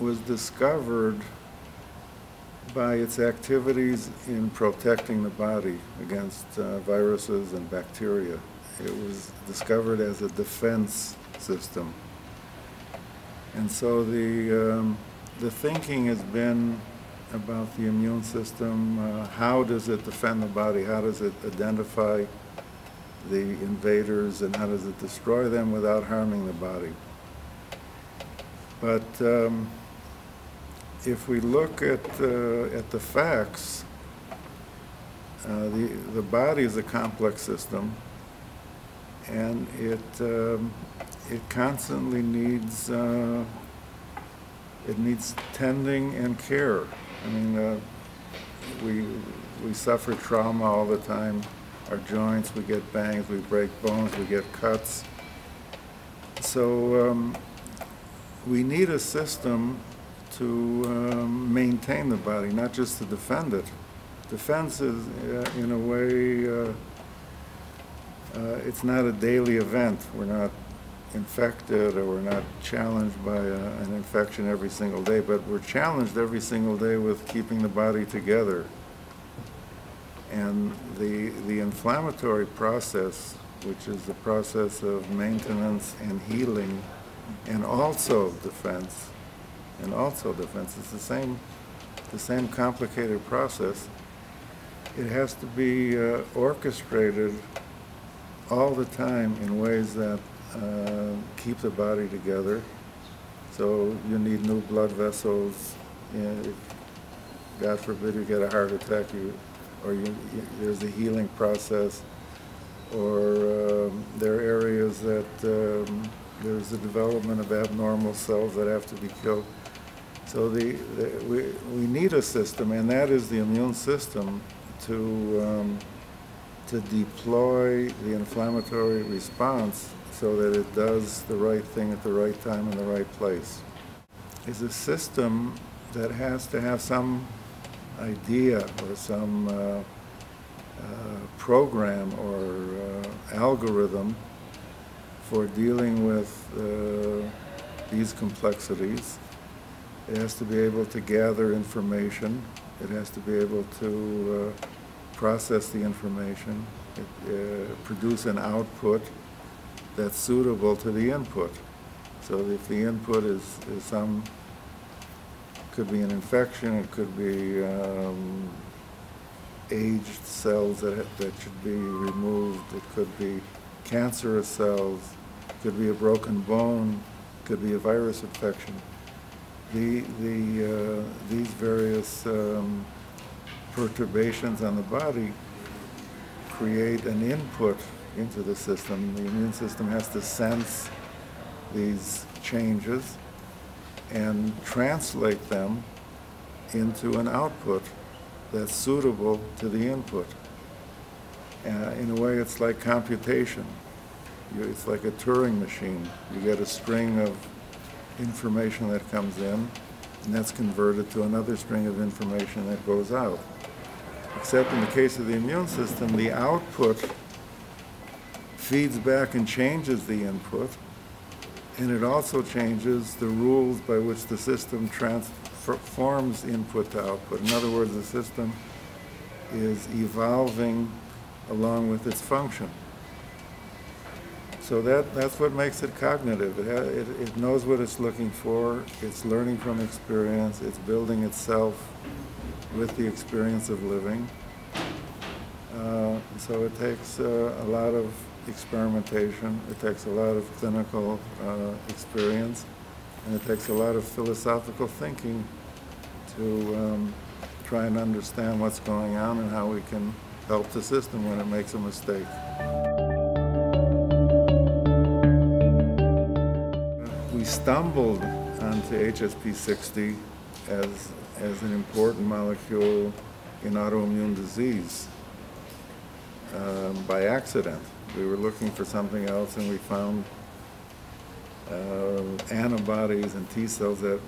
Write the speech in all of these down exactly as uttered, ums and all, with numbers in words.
was discovered by its activities in protecting the body against uh, viruses and bacteria. It was discovered as a defense system. And so the, um, the thinking has been about the immune system. Uh, how does it defend the body? How does it identify the invaders, and how does it destroy them without harming the body? But um, if we look at, uh, at the facts, uh, the, the body is a complex system, and it, um, it constantly needs, uh, it needs tending and care. I mean, uh, we, we suffer trauma all the time. Our joints, we get bangs, we break bones, we get cuts. So um, we need a system to um, maintain the body, not just to defend it. Defense is, uh, in a way, uh, uh, it's not a daily event. We're not infected or we're not challenged by a, an infection every single day, but we're challenged every single day with keeping the body together. And the, the inflammatory process, which is the process of maintenance and healing, and also defense, and also defense, it's the same, the same complicated process. It has to be uh, orchestrated all the time in ways that uh, keep the body together. So you need new blood vessels. You know, if, God forbid, you get a heart attack, you, or you, you, there's a healing process, or um, there are areas that um, there's the development of abnormal cells that have to be killed. So the, the, we, we need a system, and that is the immune system, to, um, to deploy the inflammatory response so that it does the right thing at the right time in the right place. It's a system that has to have some idea or some uh, uh, program or uh, algorithm for dealing with uh, these complexities. It has to be able to gather information. It has to be able to uh, process the information, it, uh, produce an output that's suitable to the input. So if the input is, is some, could be an infection, it could be um, aged cells that, that should be removed, it could be cancerous cells, it could be a broken bone, it could be a virus infection. The, the, uh, these various um, perturbations on the body create an input into the system. The immune system has to sense these changes and translate them into an output that's suitable to the input. Uh, in a way, it's like computation. You, it's like a Turing machine. You get a string of information that comes in, and that's converted to another string of information that goes out. Except in the case of the immune system, the output feeds back and changes the input, and it also changes the rules by which the system transforms input to output. In other words, the system is evolving along with its function. So that, that's what makes it cognitive. It, it, it knows what it's looking for, it's learning from experience, it's building itself with the experience of living. Uh, so it takes uh, a lot of experimentation, it takes a lot of clinical uh, experience, and it takes a lot of philosophical thinking to um, try and understand what's going on and how we can help the system when it makes a mistake. We stumbled onto H S P sixty as, as an important molecule in autoimmune disease um, by accident. We were looking for something else, and we found uh, antibodies and T cells that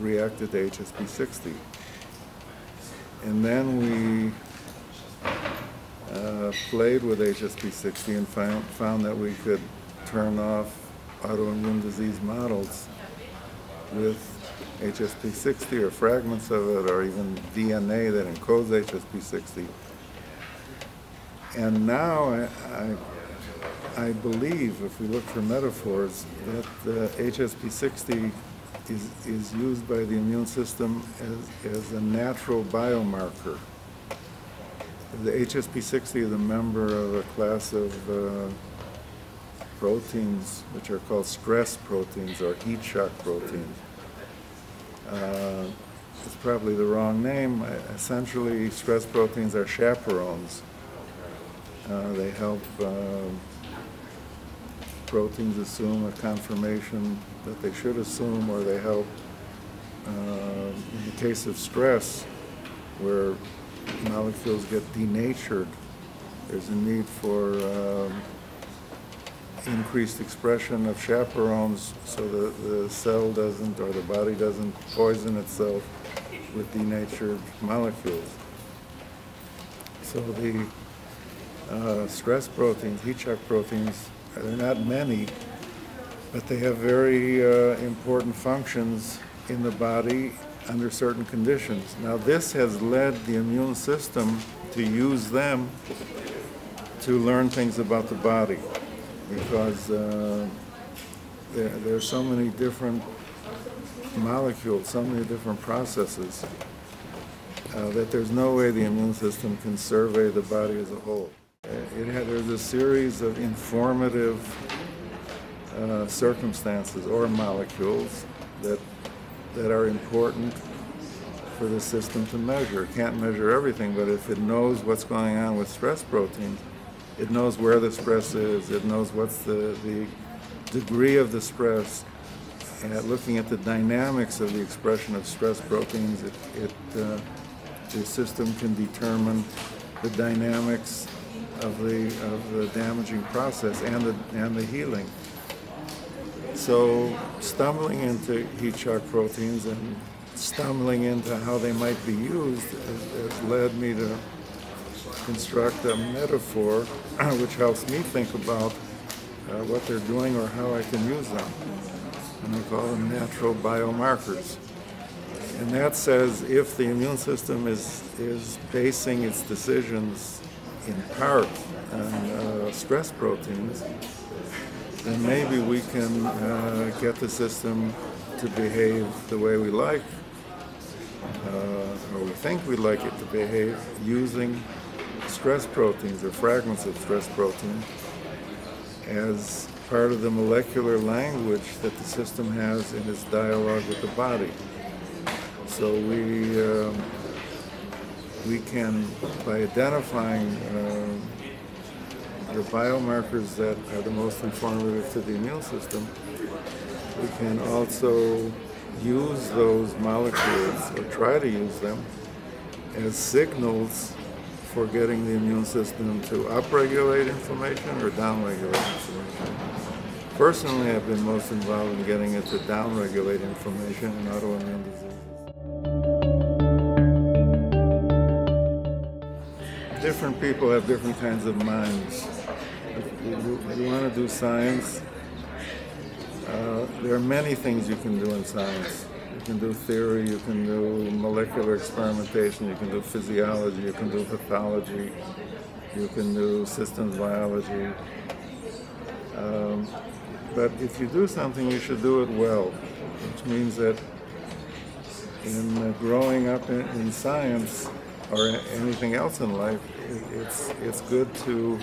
reacted to H S P sixty. And then we Uh, played with H S P sixty and found, found that we could turn off autoimmune disease models with H S P sixty or fragments of it, or even D N A that encodes H S P sixty. And now I, I, I believe, if we look for metaphors, that uh, H S P sixty is, is used by the immune system as, as a natural biomarker. The H S P sixty is a member of a class of uh, proteins which are called stress proteins or heat shock proteins. Uh, it's probably the wrong name. Essentially, stress proteins are chaperones. Uh, they help uh, proteins assume a conformation that they should assume, or they help, uh, in the case of stress, where molecules get denatured, there's a need for uh, increased expression of chaperones so that the cell doesn't, or the body doesn't, poison itself with denatured molecules. So the uh, stress proteins, heat shock proteins, they're not many, but they have very uh, important functions in the body under certain conditions. Now this has led the immune system to use them to learn things about the body, because uh, there, there are so many different molecules, so many different processes, uh, that there's no way the immune system can survey the body as a whole. It had, there's a series of informative uh, circumstances or molecules that, that are important for the system to measure. It can't measure everything, but if it knows what's going on with stress proteins, it knows where the stress is, it knows what's the, the degree of the stress, and looking at the dynamics of the expression of stress proteins, it, it, uh, the system can determine the dynamics of the, of the damaging process and the, and the healing. So stumbling into heat shock proteins and stumbling into how they might be used has, has led me to construct a metaphor which helps me think about uh, what they're doing or how I can use them. And we call them natural biomarkers. And that says if the immune system is, is basing its decisions in part on uh, stress proteins, then maybe we can uh, get the system to behave the way we like, uh, or we think we'd like it to behave, using stress proteins or fragments of stress protein as part of the molecular language that the system has in its dialogue with the body. So we, um, we can, by identifying uh, the biomarkers that are the most informative to the immune system, we can also use those molecules, or try to use them, as signals for getting the immune system to upregulate inflammation or downregulate inflammation. Personally, I've been most involved in getting it to downregulate inflammation in autoimmune disease. Different people have different kinds of minds. If you want to do science, uh, there are many things you can do in science. You can do theory, you can do molecular experimentation, you can do physiology, you can do pathology, you can do systems biology. Um, but if you do something, you should do it well, which means that in uh, growing up in, in science or in anything else in life, it, it's, it's good to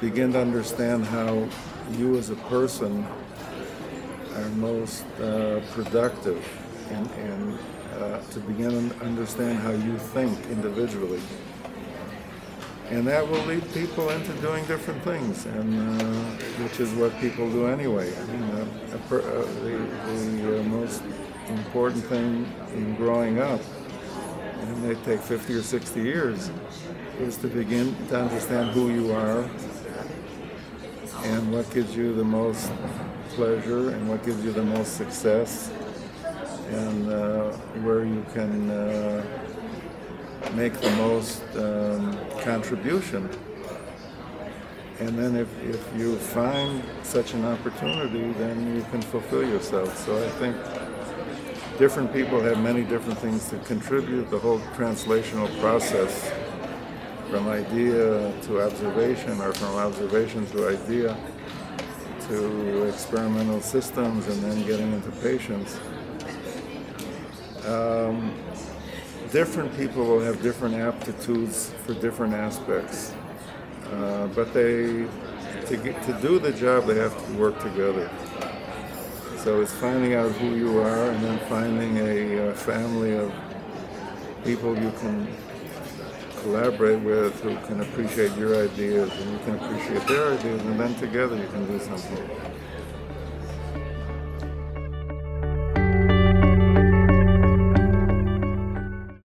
begin to understand how you as a person are most uh, productive, and, and uh, to begin to understand how you think individually. And that will lead people into doing different things, and uh, which is what people do anyway. I mean, uh, a per, uh, the, the uh, most important thing in growing up, and it may take fifty or sixty years, is to begin to understand who you are and what gives you the most pleasure and what gives you the most success, and uh, where you can uh, make the most um, contribution. And then if, if you find such an opportunity, then you can fulfill yourself. So I think different people have many different things to contribute. The whole translational process from idea to observation, or from observation to idea to experimental systems, and then getting into patients. Um, different people will have different aptitudes for different aspects, uh, but they to get to do the job they have to work together. So it's finding out who you are, and then finding a uh, family of people you can collaborate with, who can appreciate your ideas, and you can appreciate their ideas, and then together you can do something.